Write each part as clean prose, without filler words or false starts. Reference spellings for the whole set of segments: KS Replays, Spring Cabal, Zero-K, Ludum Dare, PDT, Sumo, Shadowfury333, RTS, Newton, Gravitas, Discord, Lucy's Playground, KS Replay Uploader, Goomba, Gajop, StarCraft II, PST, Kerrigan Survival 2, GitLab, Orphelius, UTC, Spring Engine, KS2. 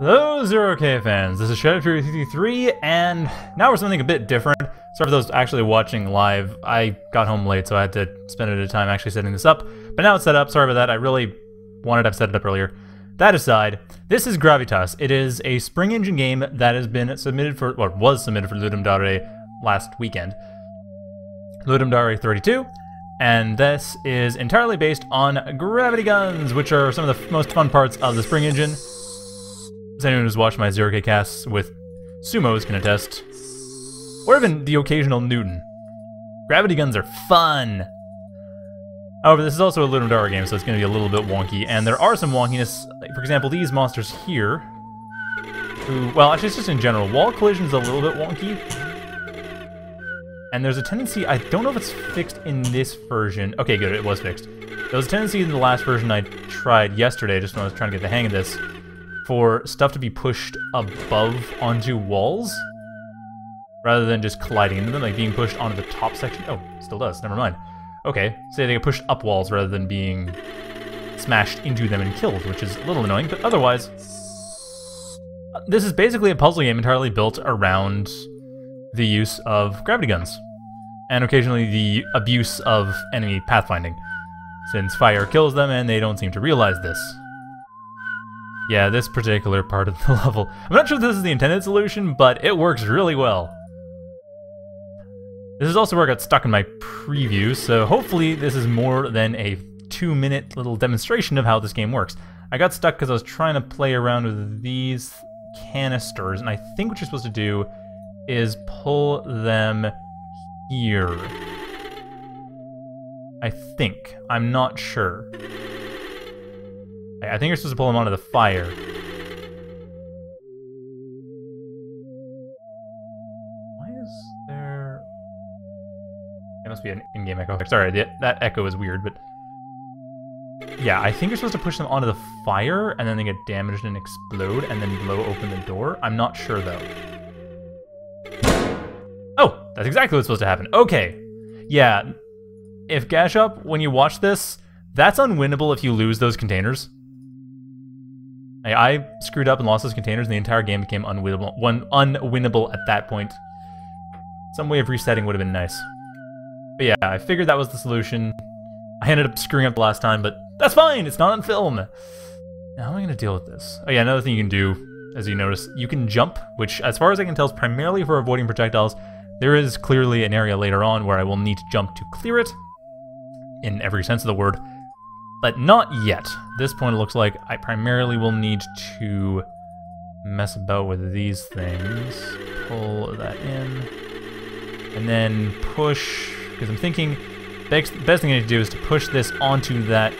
Hello Zero-K fans, this is Shadowfury333, and now we're something a bit different. Sorry for those actually watching live, I got home late so I had to spend a bit of time actually setting this up. But now it's set up, sorry about that, I really wanted to have set it up earlier. That aside, this is Gravitas. It is a Spring Engine game that has been submitted for, or was submitted for Ludum Dare last weekend. Ludum Dare 32. And this is entirely based on gravity guns, which are some of the most fun parts of the Spring Engine. As anyone who's watched my Zero-K casts with Sumos can attest, or even the occasional Newton. Gravity guns are fun! However, this is also a Ludum Dare game, so it's going to be a little bit wonky, and there are some wonkiness. Like, for example, these monsters here, who, well, actually it's just in general. Wall collision is a little bit wonky, and there's a tendency, I don't know if it's fixed in this version. Okay, good, it was fixed. There was a tendency in the last version I tried yesterday, just when I was trying to get the hang of this, for stuff to be pushed above onto walls rather than just colliding into them, like being pushed onto the top section. Oh, still does, never mind. Okay, so they get pushed up walls rather than being smashed into them and killed, which is a little annoying, but otherwise, this is basically a puzzle game entirely built around the use of gravity guns and occasionally the abuse of enemy pathfinding, since fire kills them and they don't seem to realize this. Yeah, this particular part of the level. I'm not sure if this is the intended solution, but it works really well. This is also where I got stuck in my preview, so hopefully this is more than a 2-minute little demonstration of how this game works. I got stuck because I was trying to play around with these canisters, and I think what you're supposed to do is pull them here. I think. I'm not sure. I think you're supposed to pull him onto the fire. Why is there... It must be an in-game echo. Sorry, that echo is weird, but... Yeah, I think you're supposed to push them onto the fire, and then they get damaged and explode, and then blow open the door. I'm not sure, though. Oh! That's exactly what's supposed to happen. Okay! Yeah. If Gajop, when you watch this, that's unwinnable if you lose those containers. I screwed up and lost those containers, and the entire game became unwinnable at that point. Some way of resetting would have been nice. But yeah, I figured that was the solution. I ended up screwing up the last time, but that's fine! It's not on film! Now how am I going to deal with this? Oh yeah, another thing you can do, as you notice, you can jump, which as far as I can tell is primarily for avoiding projectiles. There is clearly an area later on where I will need to jump to clear it, in every sense of the word. But not yet. At this point, it looks like I primarily will need to mess about with these things. Pull that in. And then push, because I'm thinking the best thing I need to do is to push this onto that...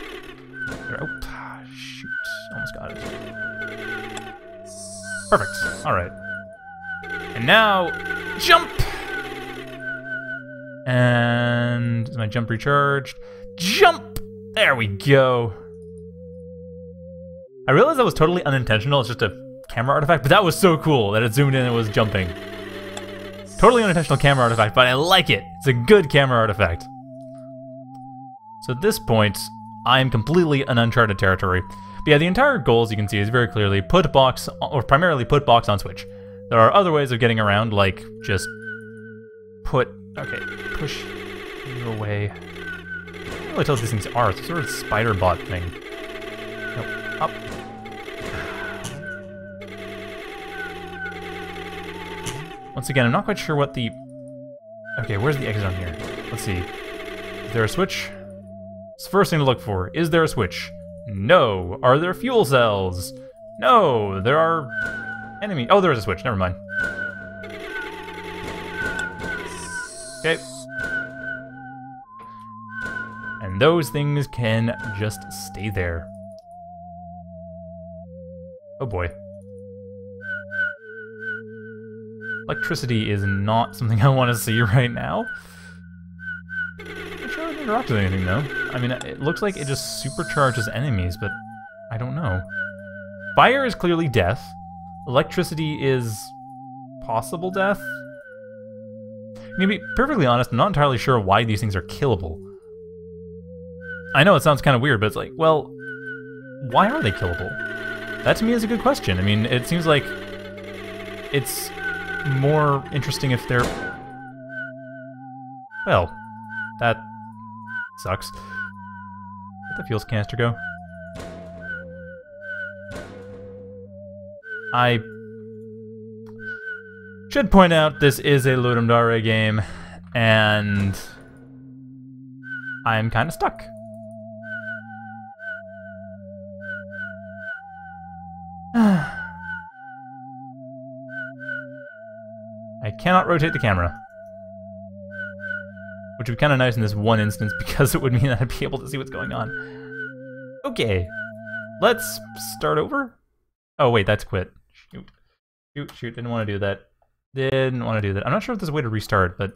Oh, shoot. Almost got it. Perfect. All right. And now, jump! And is my jump recharged? Jump! There we go. I realized that was totally unintentional. It's just a camera artifact, but that was so cool that it zoomed in and it was jumping. Totally unintentional camera artifact, but I like it. It's a good camera artifact. So at this point, I'm completely in uncharted territory. But yeah, the entire goal, as you can see, is very clearly put box, or primarily put box on switch. There are other ways of getting around, like just put, okay, push you away. I can't really tell what these things are. It's sort of spider bot thing. Nope. Up. Once again, I'm not quite sure what the... Okay, where's the exit on here? Let's see. Is there a switch? It's the first thing to look for. Is there a switch? No. Are there fuel cells? No. There are... enemy... Oh, there is a switch. Never mind. Okay. And those things can just stay there. Oh boy. Electricity is not something I want to see right now. I'm sure it interacts with anything though. I mean, it looks like it just supercharges enemies, but I don't know. Fire is clearly death. Electricity is possible death. I mean, to be perfectly honest, I'm not entirely sure why these things are killable. I know it sounds kind of weird, but it's like, well, why are they killable? That to me is a good question. I mean, it seems like it's more interesting if they're... Well, that sucks. Let the fuels canister go. I should point out this is a Ludum Dare game, and I'm kind of stuck. I cannot rotate the camera, which would be kind of nice in this one instance because it would mean I'd be able to see what's going on. Okay, let's start over. Oh wait, that's quit. Shoot, shoot, shoot! Didn't want to do that. Didn't want to do that. I'm not sure if there's a way to restart, but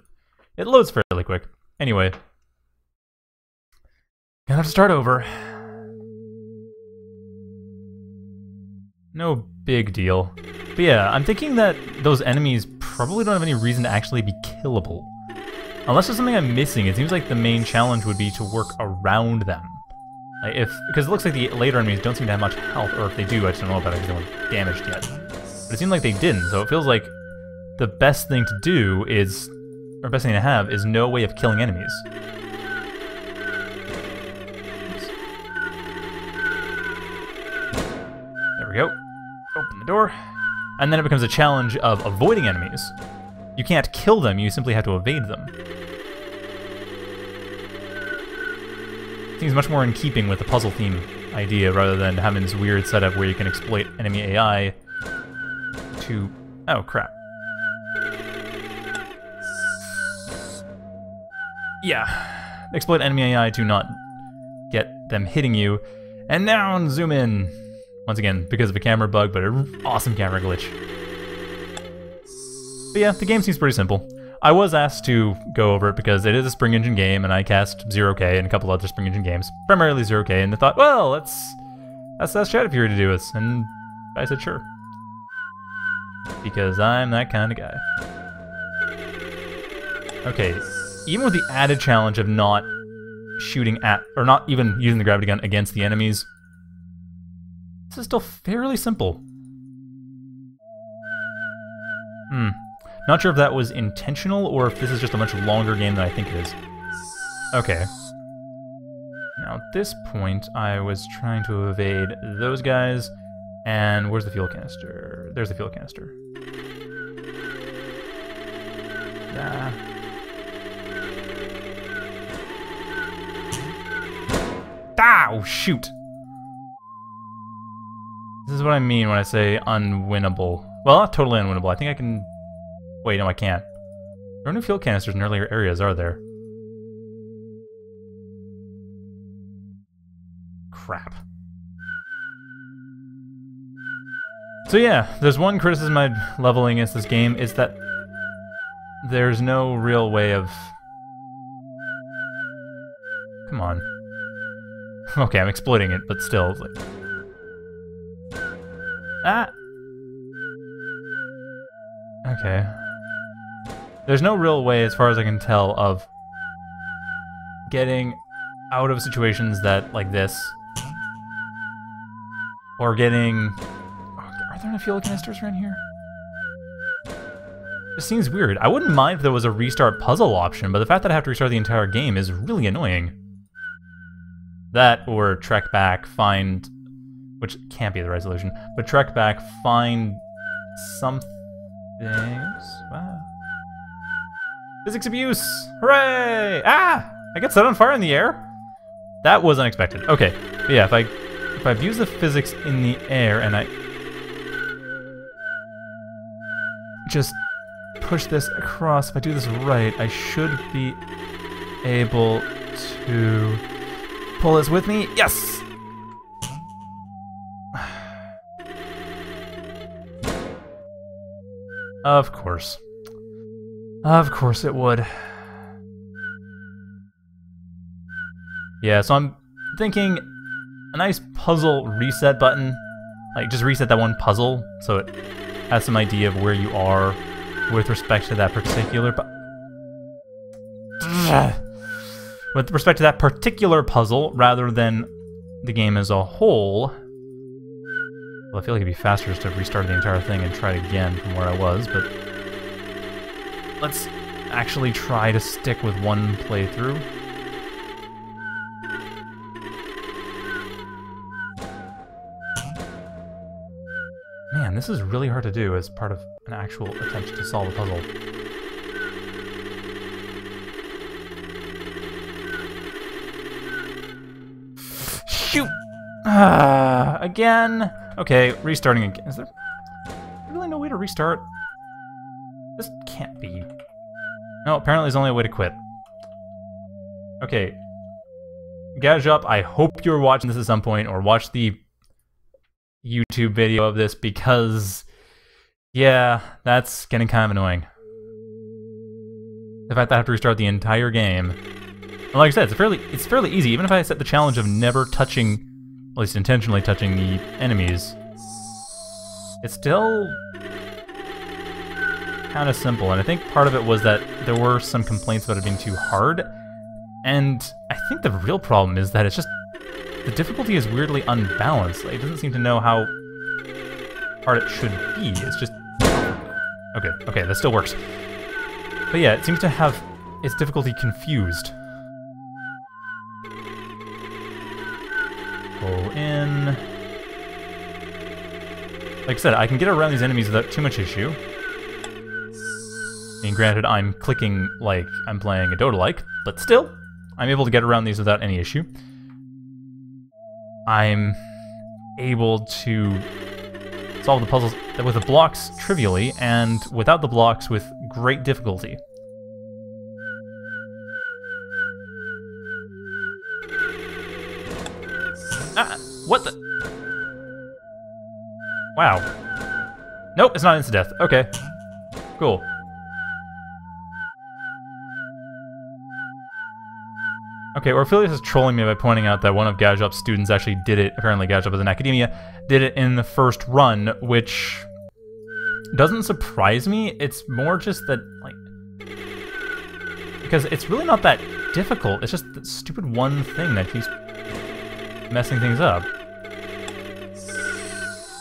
it loads fairly quick. Anyway, gonna have to start over. No big deal. But yeah, I'm thinking that those enemies probably don't have any reason to actually be killable. Unless there's something I'm missing, it seems like the main challenge would be to work around them. Like if, because it looks like the later enemies don't seem to have much health, or if they do, I just don't know about it because they weren't damaged yet. But it seemed like they didn't, so it feels like the best thing to do is, or best thing to have, is no way of killing enemies. There we go. Open the door. And then it becomes a challenge of avoiding enemies. You can't kill them, you simply have to evade them. Seems much more in keeping with the puzzle theme idea rather than having this weird setup where you can exploit enemy AI to... Oh, crap. Yeah. Exploit enemy AI to not get them hitting you. And now zoom in. Once again, because of a camera bug, but an awesome camera glitch. But yeah, the game seems pretty simple. I was asked to go over it because it is a Spring Engine game, and I cast Zero-K and a couple other Spring Engine games, primarily Zero-K, and I thought, well, that's Shadowfury to do this, and I said sure. Because I'm that kind of guy. Okay, even with the added challenge of not shooting at, or not even using the gravity gun against the enemies, this is still fairly simple. Hmm. Not sure if that was intentional or if this is just a much longer game than I think it is. Okay. Now at this point, I was trying to evade those guys, and where's the fuel canister? There's the fuel canister. Nah. Ah, oh, shoot! This is what I mean when I say unwinnable. Well, not totally unwinnable. I think I can... Wait, no, I can't. There are no fuel canisters in earlier areas, are there? Crap. So yeah, there's one criticism I'd level against this game, is that there's no real way of... Come on. Okay, I'm exploiting it, but still, it's like... Ah! Okay. There's no real way, as far as I can tell, of getting out of situations that, like this, or getting... Are there any fuel canisters around here? This seems weird. I wouldn't mind if there was a restart puzzle option, but the fact that I have to restart the entire game is really annoying. That, or trek back, find... Which can't be the resolution, but trek back, find somethings. Wow. Physics abuse! Hooray! Ah! I get set on fire in the air? That was unexpected. Okay. But yeah, if I abuse the physics in the air and I just push this across, if I do this right, I should be able to pull this with me. Yes! Of course. Of course it would. Yeah, so I'm thinking a nice puzzle reset button. Like, just reset that one puzzle so it has some idea of where you are with respect to that particular with respect to that particular puzzle rather than the game as a whole. Well, I feel like it'd be faster just to restart the entire thing and try it again from where I was, but let's actually try to stick with one playthrough. Man, this is really hard to do as part of an actual attempt to solve a puzzle. Shoot! Again! Okay, restarting again. Is there really no way to restart? This can't be. No, apparently there's only a way to quit. Okay. Gajop, I hope you're watching this at some point, or watch the YouTube video of this, because yeah, that's getting kind of annoying. The fact that I have to restart the entire game. And like I said, it's fairly easy, even if I set the challenge of never touching, at least intentionally touching, the enemies. It's still kind of simple, and I think part of it was that there were some complaints about it being too hard, and I think the real problem is that it's just the difficulty is weirdly unbalanced. Like, it doesn't seem to know how hard it should be. It's just okay, that still works. But yeah, it seems to have its difficulty confused. Pull in. Like I said, I can get around these enemies without too much issue. I mean, granted, I'm clicking like I'm playing a Dota-like, but still, I'm able to get around these without any issue. I'm able to solve the puzzles with the blocks trivially, and without the blocks with great difficulty. Ah, what the? Wow. Nope, it's not insta-death. Okay. Cool. Okay, Orphelius is trolling me by pointing out that one of Gajop's students actually did it, apparently Gajop is in academia, did it in the first run, which doesn't surprise me. It's more just that, like, because it's really not that difficult, it's just the stupid one thing that keeps messing things up.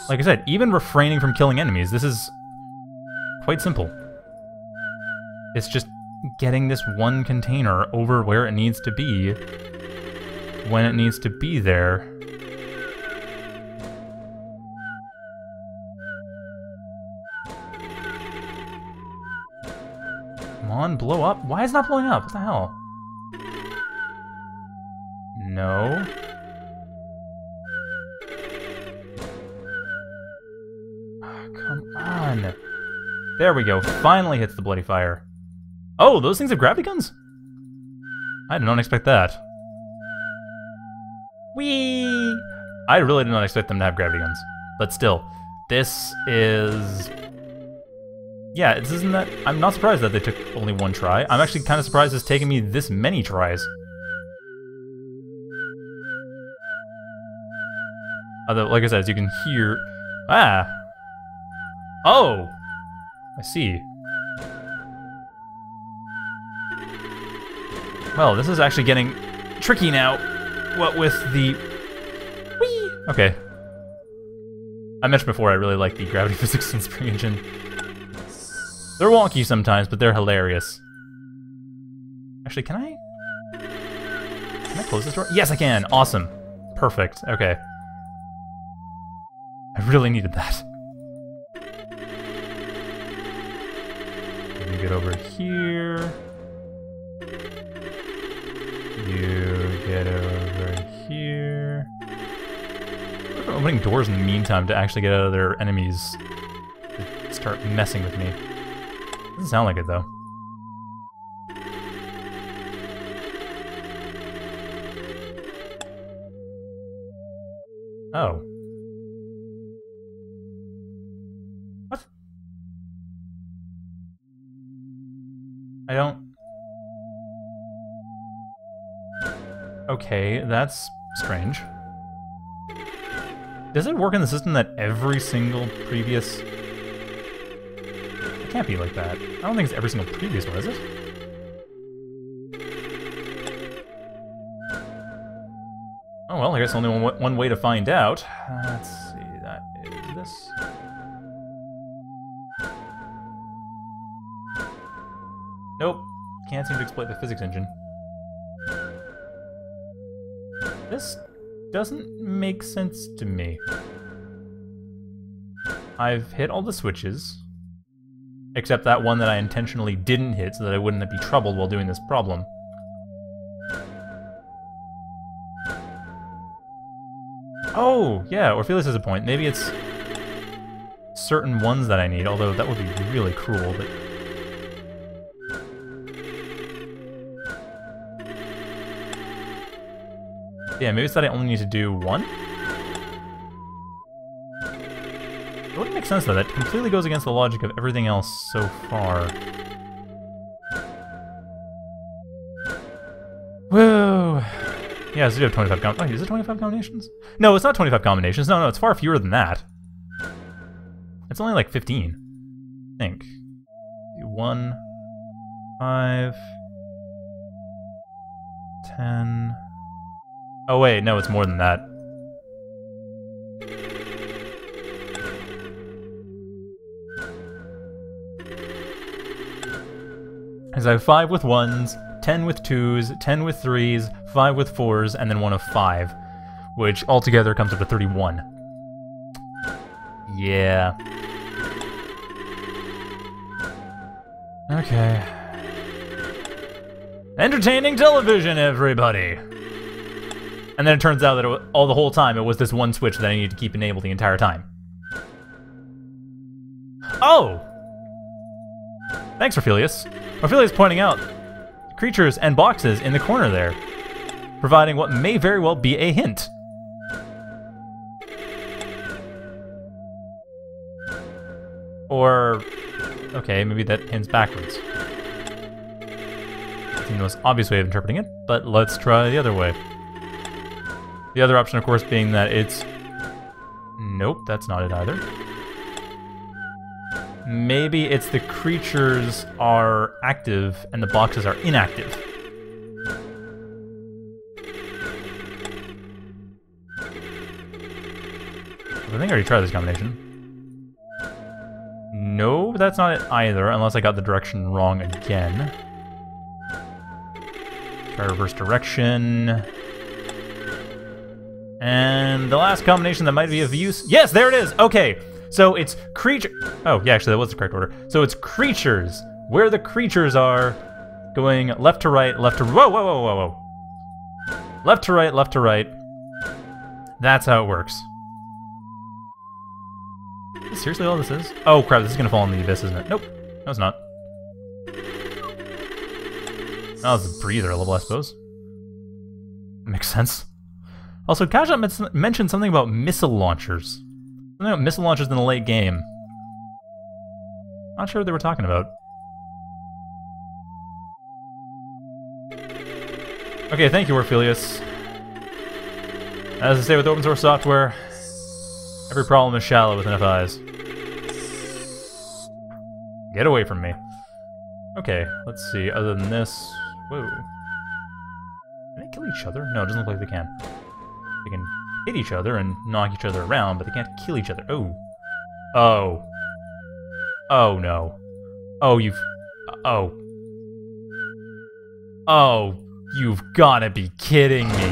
Like I said, even refraining from killing enemies, this is quite simple. It's just getting this one container over where it needs to be when it needs to be there. Come on, blow up. Why is it not blowing up? What the hell? No. Oh, come on. There we go. Finally hits the bloody fire. Oh, those things have gravity guns? I did not expect that. Whee! I really did not expect them to have gravity guns. But still, this is... yeah, this isn't that... I'm not surprised that they took only one try. I'm actually kind of surprised it's taken me this many tries. Although, like I said, as you can hear... ah! Oh! I see. Well, this is actually getting tricky now, what with the... whee! Okay. I mentioned before I really like the gravity physics in Spring Engine. They're wonky sometimes, but they're hilarious. Actually, can I close this door? Yes, I can! Awesome. Perfect. Okay. I really needed that. Let me get over here. You get over here. I'm opening doors in the meantime to actually get out of their enemies to start messing with me. Doesn't sound like it though. Oh. What? I don't... okay, that's strange. Does it work in the system that every single previous... it can't be like that. I don't think it's every single previous one, is it? Oh well, I guess only one way to find out. Let's see, that is this. Nope. Can't seem to exploit the physics engine. This doesn't make sense to me. I've hit all the switches, except that one that I intentionally didn't hit so that I wouldn't be troubled while doing this problem. Oh, yeah, Orphelius has a point. Maybe it's certain ones that I need, although that would be really cruel, but... yeah, maybe it's that I only need to do one? It wouldn't make sense though, that completely goes against the logic of everything else so far. Whoa! Yeah, so you have 25 combinations. Oh, is it 25 combinations? No, it's not 25 combinations. No, it's far fewer than that. It's only like 15, I think. 1, 5, 10... oh wait, no, it's more than that. Because I have 5 with 1s, 10 with 2s, 10 with 3s, 5 with 4s, and then 1 of 5. Which altogether comes up to 31. Yeah. Okay. Entertaining television, everybody! And then it turns out that all the whole time it was this one switch that I needed to keep enabled the entire time. Oh! Thanks, Orphelius. Orphelius pointing out creatures and boxes in the corner there, providing what may very well be a hint. Or... okay, maybe that hints backwards. It's the most obvious way of interpreting it, but let's try the other way. The other option, of course, being that it's... nope, that's not it either. Maybe it's the creatures are active and the boxes are inactive. I think I already tried this combination. No, that's not it either, unless I got the direction wrong again. Try reverse direction. And the last combination that might be of use... yes, there it is! Okay, so it's creature... oh, yeah, actually, that was the correct order. So it's creatures, where the creatures are, going left to right, left to... whoa, whoa, whoa, whoa, whoa. Left to right, left to right. That's how it works. Is this seriously all this is? Oh, crap, this is going to fall in the abyss, isn't it? Nope, no, it's not. Oh, it's a breather level, I suppose. Makes sense. Also, Gajop mentioned something about missile launchers. Something about missile launchers in the late game. Not sure what they were talking about. Okay, thank you, Orphelius. As I say with open source software, every problem is shallow with enough eyes. Get away from me. Okay, let's see. Other than this... whoa. Can they kill each other? No, it doesn't look like they can. They can hit each other and knock each other around, but they can't kill each other. Oh. Oh. Oh, no. Oh, you've... oh. Oh, you've gotta be kidding me.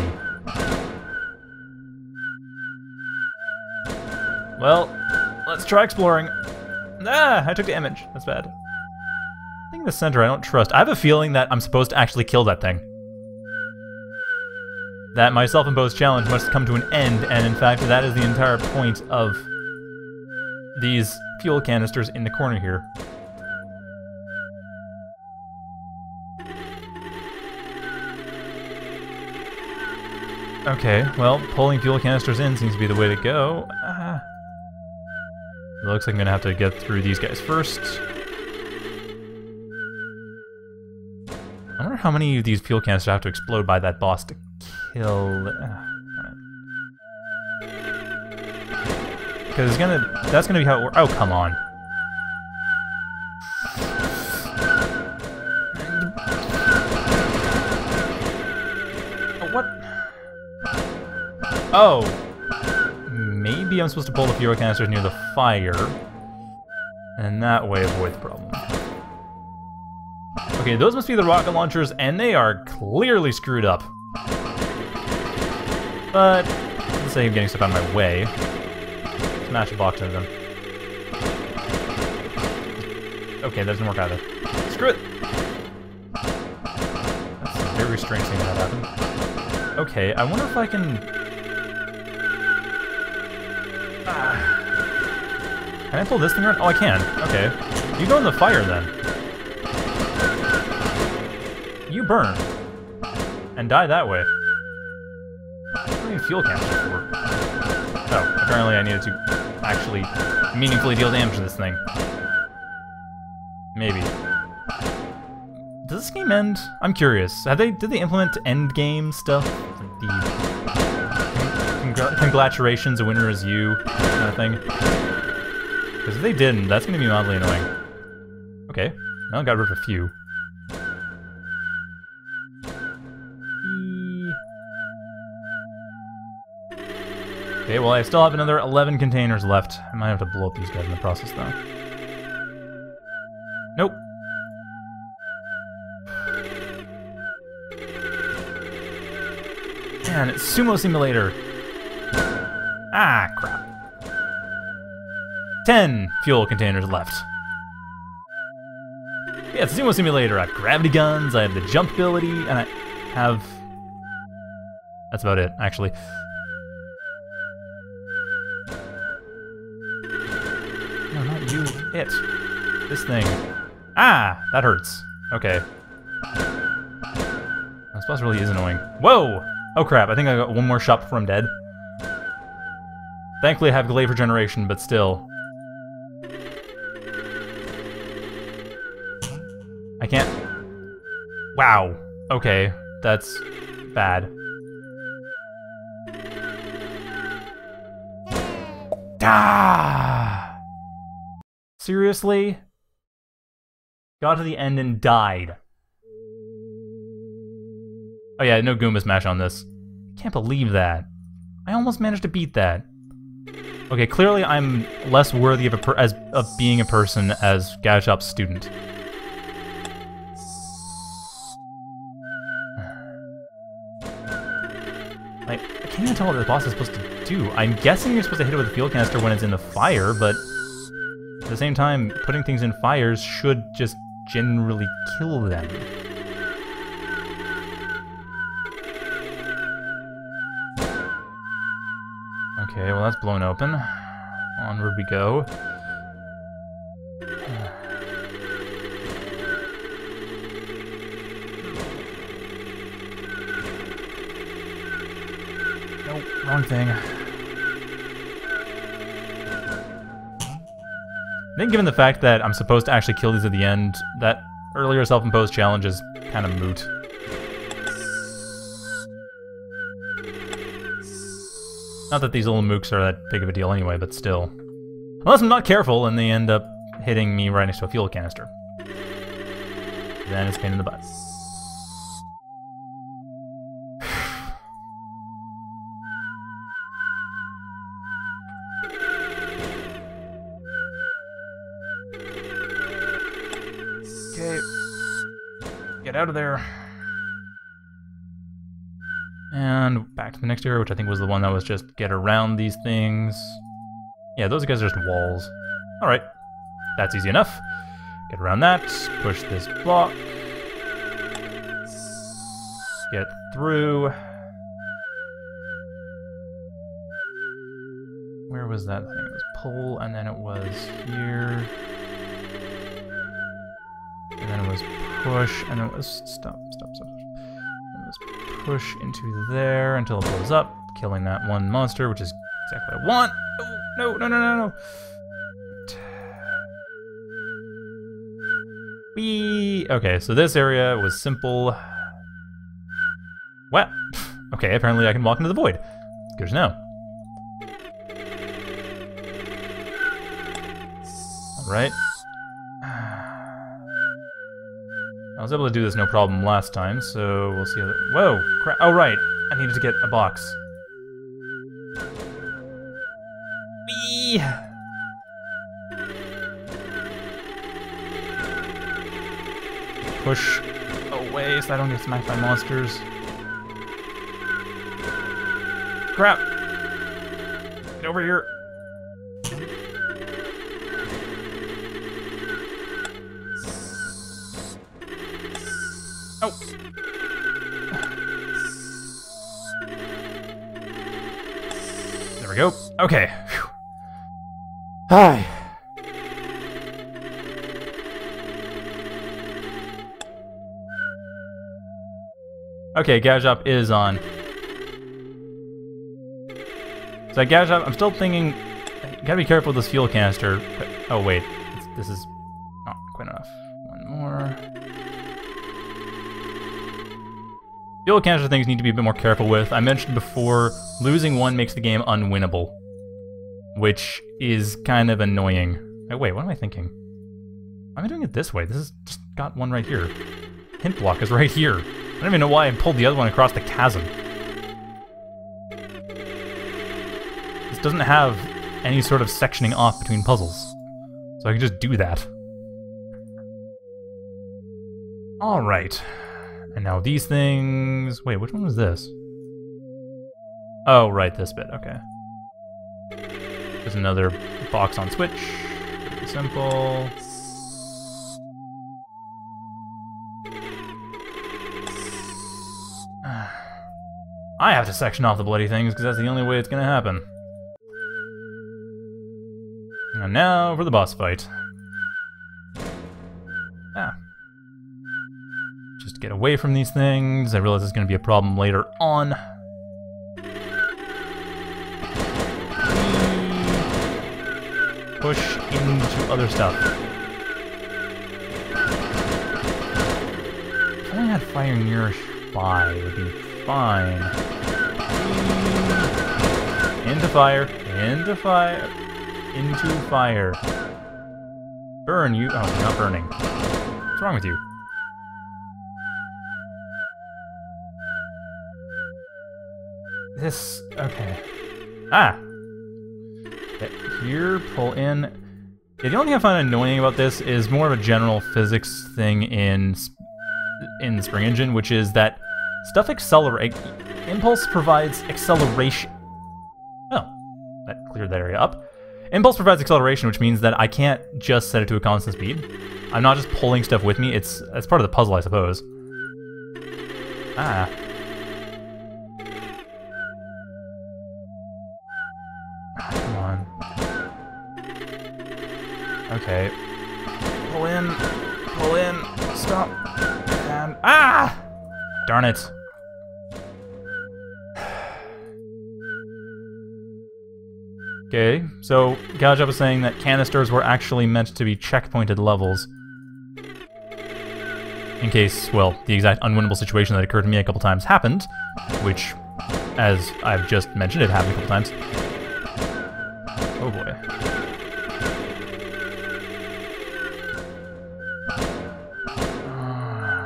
Well, let's try exploring. Ah, I took damage. That's bad. I think the center I don't trust. I have a feeling that I'm supposed to actually kill that thing. That my self-imposed challenge must come to an end, and in fact, that is the entire point of these fuel canisters in the corner here. Okay, well, pulling fuel canisters in seems to be the way to go. It looks like I'm gonna have to get through these guys first. I wonder how many of these fuel canisters have to explode by that boss to kill. Because it's gonna... that's gonna be how it works. Oh, come on. Oh, what? Oh. Maybe? Maybe I'm supposed to pull the fuel canisters near the fire. And that way avoid the problem. Okay, those must be the rocket launchers, and they are clearly screwed up. But let's say I'm getting stuff out of my way. Smash a box into them. Okay, that doesn't work either. Screw it! That's a very strange thing that happened. Okay, I wonder if I can... Can I pull this thing around? Oh, I can. Okay. You go in the fire, then. You burn. And die that way. What do I need fuel canisters for? Oh, apparently I needed to actually meaningfully deal damage to this thing. Maybe. Does this game end? I'm curious. Did they implement end game stuff? Like the congratulations, a winner is you kind of thing. Because if they didn't, that's gonna be mildly annoying. Okay, now I got rid of a few. Okay, well I still have another 11 containers left. I might have to blow up these guys in the process though. Nope. Man, it's Sumo Simulator. Ah, crap. 10 fuel containers left. Yeah, it's Sumo Simulator. I have gravity guns, I have the jump ability, and I have... That's about it, actually. No, not you. It. This thing. Ah, that hurts. Okay. This boss really is annoying. Whoa! Oh crap, I think I got one more shot before I'm dead. Thankfully I have glaive regeneration, but still. I can't... Wow. Okay, that's bad. Ah! Seriously? Got to the end and died. Oh yeah, no Goomba Smash on this. Can't believe that. I almost managed to beat that. Okay, clearly I'm less worthy of being a person as Gajop's student. Like, I can't even tell what the boss is supposed to do. I'm guessing you're supposed to hit it with a fuel canister when it's in the fire, but at the same time, putting things in fires should just generally kill them. Okay, well that's blown open. Onward we go. Nope, wrong thing. I think given the fact that I'm supposed to actually kill these at the end, that earlier self-imposed challenge is kind of moot. Not that these little mooks are that big of a deal anyway, but still. Unless I'm not careful and they end up hitting me right next to a fuel canister. Then it's a pain in the butt. Out of there. And back to the next area, which I think was the one that was just get around these things. Yeah, those guys are just walls. Alright. That's easy enough. Get around that. Push this block. Get through. Where was that thing? It was pull, and then it was here. And then it was push, and then it was stop. It was push into there until it blows up, killing that one monster, which is exactly what I want. No. Wee. Okay, so this area was simple. What? Okay, apparently I can walk into the void. Good to know. All right. I was able to do this no problem last time, so we'll see how that... Whoa! Crap! Oh, right! I needed to get a box. Hey! Push away so I don't get smacked by monsters. Crap! Get over here! Oh! There we go. Okay. Whew. Hi. Okay, Gajop is on. So Gajop, I'm still thinking, gotta be careful with this fuel canister. But, oh wait, this is not quite enough. One more. Fuel canister things need to be a bit more careful with. I mentioned before, losing one makes the game unwinnable, which is kind of annoying. Oh wait, what am I thinking? Why am I doing it this way? This is just got one right here. Hint block is right here. I don't even know why I pulled the other one across the chasm. Doesn't have any sort of sectioning off between puzzles. So I can just do that. Alright. And now these things... Wait, which one was this? Oh, right, this bit, okay. There's another box on switch. Pretty simple. I have to section off the bloody things because that's the only way it's gonna happen. And now for the boss fight. Ah. Just get away from these things. I realize it's going to be a problem later on. Push into other stuff. If I only had fire nearby, it would be fine. Into fire. Into fire. Into fire. Burn you. Oh, not burning. What's wrong with you? This. Okay. Ah! Get here, pull in. Yeah, the only thing I find annoying about this is more of a general physics thing in the Spring Engine, which is that stuff accelerates. Impulse provides acceleration. Oh, that cleared that area up. Impulse provides acceleration, which means that I can't just set it to a constant speed. I'm not just pulling stuff with me, it's part of the puzzle, I suppose. Ah. Come on. Okay. Pull in, stop, and... Ah! Darn it. Okay, so Gajop was saying that canisters were actually meant to be checkpointed levels. In case, well, the exact unwinnable situation that occurred to me a couple times happened, which, as I've just mentioned, it happened a couple times. Oh boy.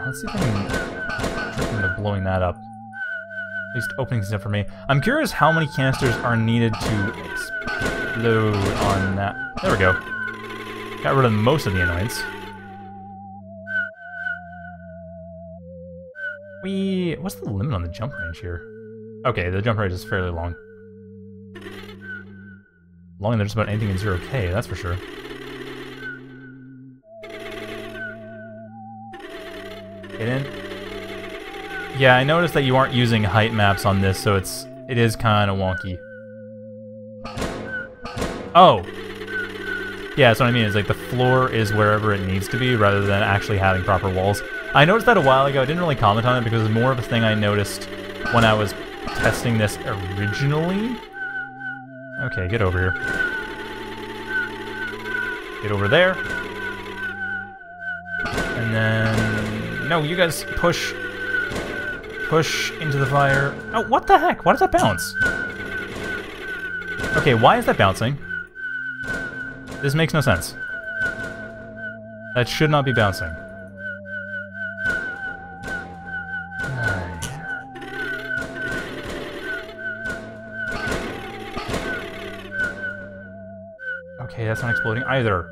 Let's see if I can trick him into blowing that up. At least opening things up for me. I'm curious how many canisters are needed to explode. Load on that. There we go. Got rid of most of the annoyance. We. What's the limit on the jump range here? Okay, the jump range is fairly long. Longer than just about anything in Zero-K, that's for sure. Get in. Yeah, I noticed that you aren't using height maps on this, so it is kind of wonky. Oh! Yeah, that's what I mean, is like the floor is wherever it needs to be rather than actually having proper walls. I noticed that a while ago, I didn't really comment on it because it was more of a thing I noticed when I was testing this originally. Okay, get over here. Get over there. And then... No, you guys push... Push into the fire. Oh, what the heck? Why does that bounce? Okay, why is that bouncing? This makes no sense. That should not be bouncing. Okay, that's not exploding either.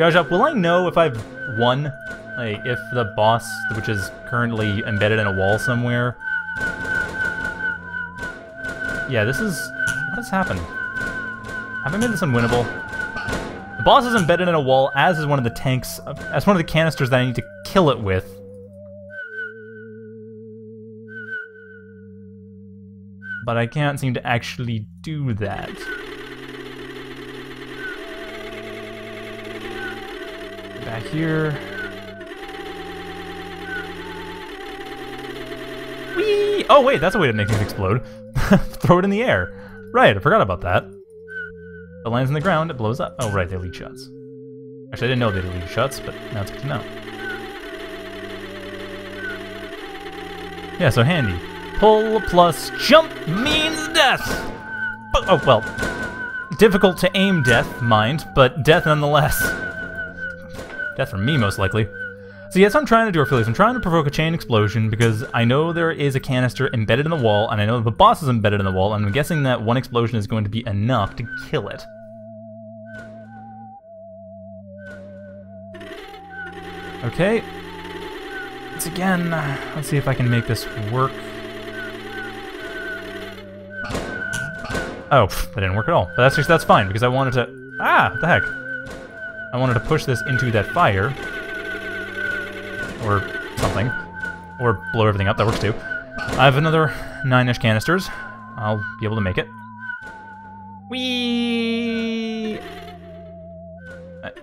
Gajop, will I know if I've won? Like, if the boss, which is currently embedded in a wall somewhere... Yeah, this is... What has happened? Have I made this unwinnable? The boss is embedded in a wall, as is one of the tanks... as one of the canisters that I need to kill it with. But I can't seem to actually do that. Back here... Whee! Oh wait, that's a way to make things explode. Throw it in the air. Right, I forgot about that. If it lands in the ground, it blows up. Oh right, they lead shots. Actually, I didn't know they lead shots, but now it's good to know. Yeah, so handy. Pull plus jump means death! Oh, well. Difficult to aim death, mind, but death nonetheless. Death from me, most likely. So yes, I'm trying to do Orphelius. I'm trying to provoke a chain explosion because I know there is a canister embedded in the wall, and I know the boss is embedded in the wall, and I'm guessing that one explosion is going to be enough to kill it. Okay. Once again, let's see if I can make this work. Oh, that didn't work at all. But that's fine, because I wanted to... Ah, what the heck? I wanted to push this into that fire. Or something. Or blow everything up, that works too. I have another 9-ish canisters. I'll be able to make it. Whee!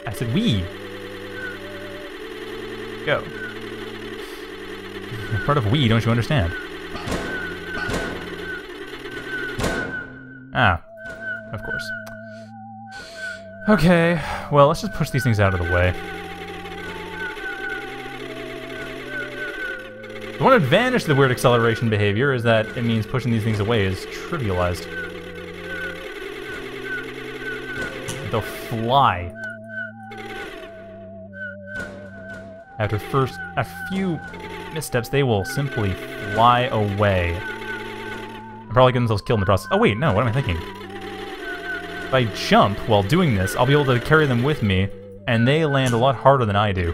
I said whee! Go. You're part of whee, don't you understand? Ah. Of course. Okay, well, let's just push these things out of the way. The one advantage to the weird acceleration behavior is that it means pushing these things away is trivialized. They'll fly. After first a few missteps, they will simply fly away. I'm probably getting themselves killed in the process. Oh wait, no, what am I thinking? If I jump while doing this, I'll be able to carry them with me, and they land a lot harder than I do.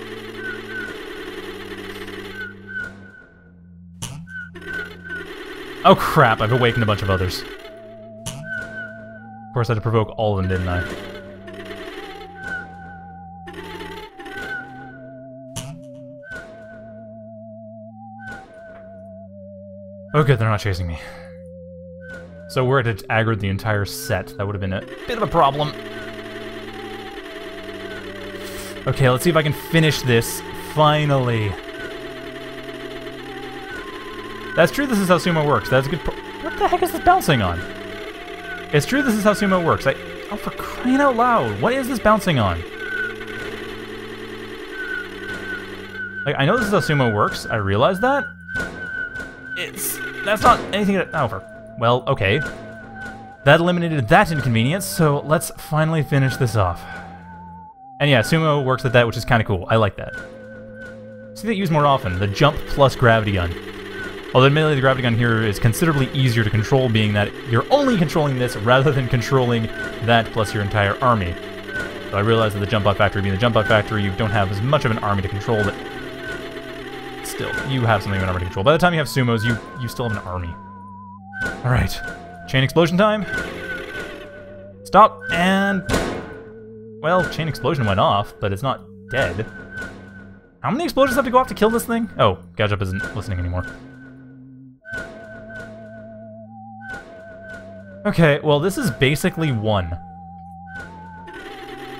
Oh crap, I've awakened a bunch of others. Of course I had to provoke all of them, didn't I? Oh good, they're not chasing me. So were it to aggro the entire set, that would have been a bit of a problem. Okay, let's see if I can finish this, finally. That's true, this is how Sumo works. That's a good What the heck is this bouncing on? It's true, this is how Sumo works. Oh, for crying out loud. What is this bouncing on? Like, I know this is how Sumo works. I realize that. That's not anything that... Oh, for... Well, okay. That eliminated that inconvenience, so let's finally finish this off. And yeah, Sumo works at that, which is kind of cool. I like that. See that used more often. The jump plus gravity gun. Although admittedly the gravity gun here is considerably easier to control, being that you're only controlling this rather than controlling that plus your entire army. So I realize that the jump-out factory being the jump-out factory, you don't have as much of an army to control, but still, you have something of an army to control. By the time you have Sumos, you still have an army. Alright, chain explosion time. Stop, and... Well, chain explosion went off, but it's not dead. How many explosions have to go off to kill this thing? Oh, Gajop isn't listening anymore. Okay, well this is basically won.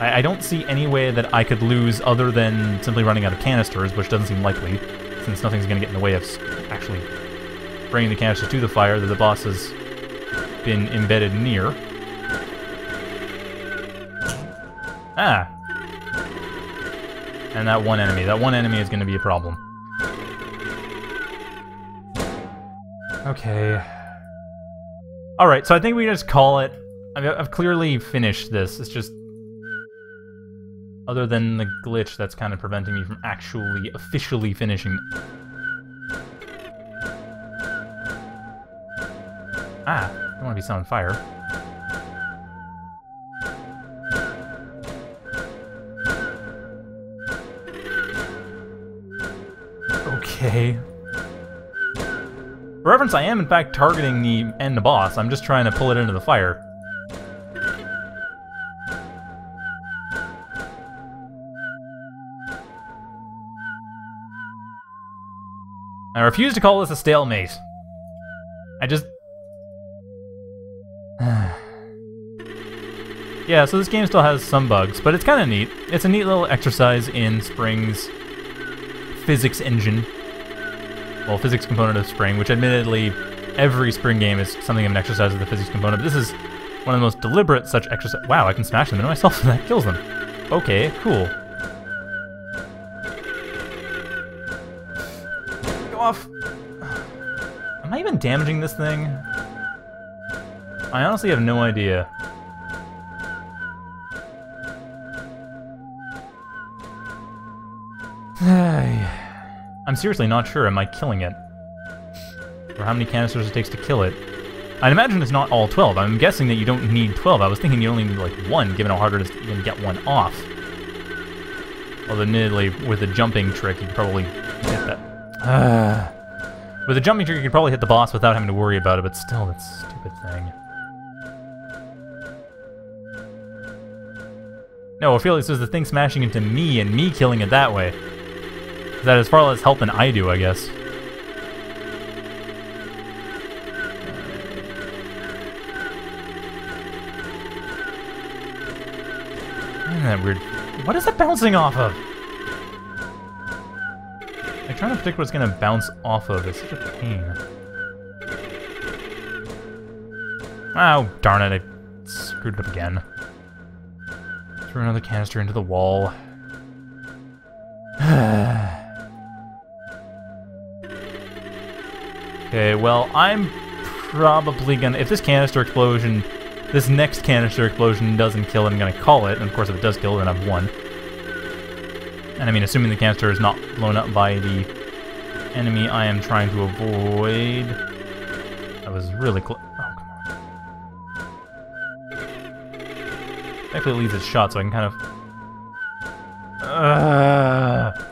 I don't see any way that I could lose other than simply running out of canisters, which doesn't seem likely, since nothing's going to get in the way of actually bringing the canister to the fire that the boss has been embedded near. Ah! And that one enemy. That one enemy is going to be a problem. Okay... Alright, so I think we can just call it. I mean, I've clearly finished this. It's just... Other than the glitch that's kind of preventing me from actually, officially finishing... Ah, I don't want to be set on fire. way. For reference, I am in fact targeting the end of boss. I'm just trying to pull it into the fire. I refuse to call this a stalemate. I just... Yeah, so this game still has some bugs, but it's kind of neat. It's a neat little exercise in Spring's physics engine. Well, physics component of Spring, which admittedly, every Spring game is something of an exercise of the physics component, but this is one of the most deliberate such exercise. Wow, I can smash them into myself and that kills them. Okay, cool. Go off. Am I even damaging this thing? I honestly have no idea. I'm seriously not sure, am I killing it? Or how many canisters it takes to kill it? I'd imagine it's not all 12. I'm guessing that you don't need 12. I was thinking you only need like one, given how hard it is to even get one off. Although admittedly, with the jumping trick, you could probably hit that. With the jumping trick, you could probably hit the boss without having to worry about it, but still, that stupid thing. No, Orphelius is the thing smashing into me and me killing it that way. That has far less help than I do, I guess. Isn't that weird? What is that bouncing off of? I'm trying to predict what it's going to bounce off of. It's such a pain. Oh, darn it. I screwed it up again. Threw another canister into the wall. Okay, well, I'm probably gonna... If this canister explosion... This next canister explosion doesn't kill it, I'm gonna call it. And of course, if it does kill it, then I've won. And I mean, assuming the canister is not blown up by the enemy I am trying to avoid... I was really close. Oh, come on. Actually, it leaves its shot, so I can kind of...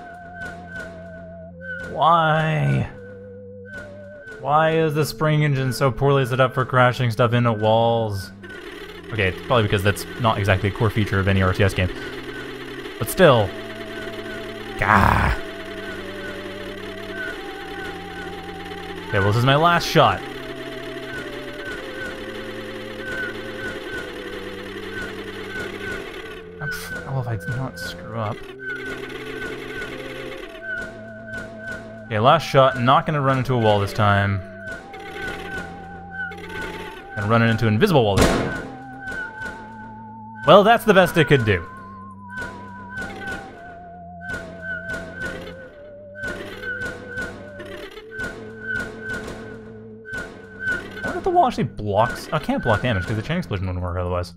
Why? Why is the Spring Engine so poorly set up for crashing stuff into walls? Okay, it's probably because that's not exactly a core feature of any RTS game. But still. Gah! Okay, well, this is my last shot. Oh, if I did not screw up. Okay, last shot. Not gonna run into a wall this time. Gonna run it into an invisible wall this time. Well, that's the best it could do. I wonder if the wall actually blocks. I can't block damage because the chain explosion wouldn't work otherwise.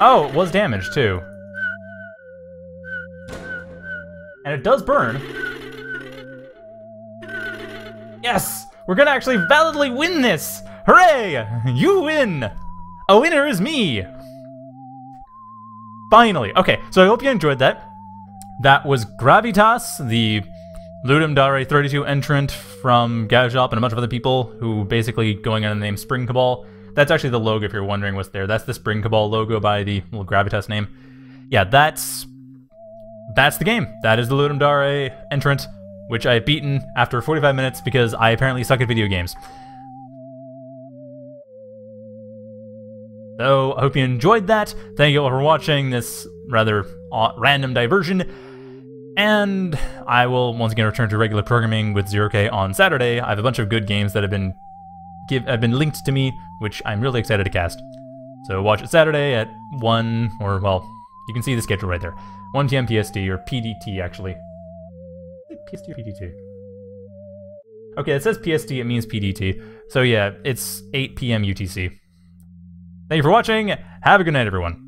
Oh, it was damaged, too. And it does burn. Yes! We're gonna actually validly win this! Hooray! You win! A winner is me! Finally. Okay, so I hope you enjoyed that. That was Gravitas, the Ludum Dare 32 entrant from Gajop and a bunch of other people who basically going under the name Spring Cabal. That's actually the logo, if you're wondering what's there. That's the Spring Cabal logo by the little Gravitas name. Yeah, that's the game. That is the Ludum Dare entrant, which I had beaten after 45 minutes because I apparently suck at video games. So, I hope you enjoyed that. Thank you all for watching this rather random diversion. And I will once again return to regular programming with Zero-K on Saturday. I have a bunch of good games that have been linked to me, which I'm really excited to cast. So watch it Saturday at 1, or well, you can see the schedule right there. 1 PM PST, or PDT actually. PST or PDT? Okay, it says PST, it means PDT. So yeah, it's 8 PM UTC. Thank you for watching, have a good night everyone.